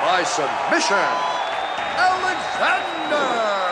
by submission, Alexander.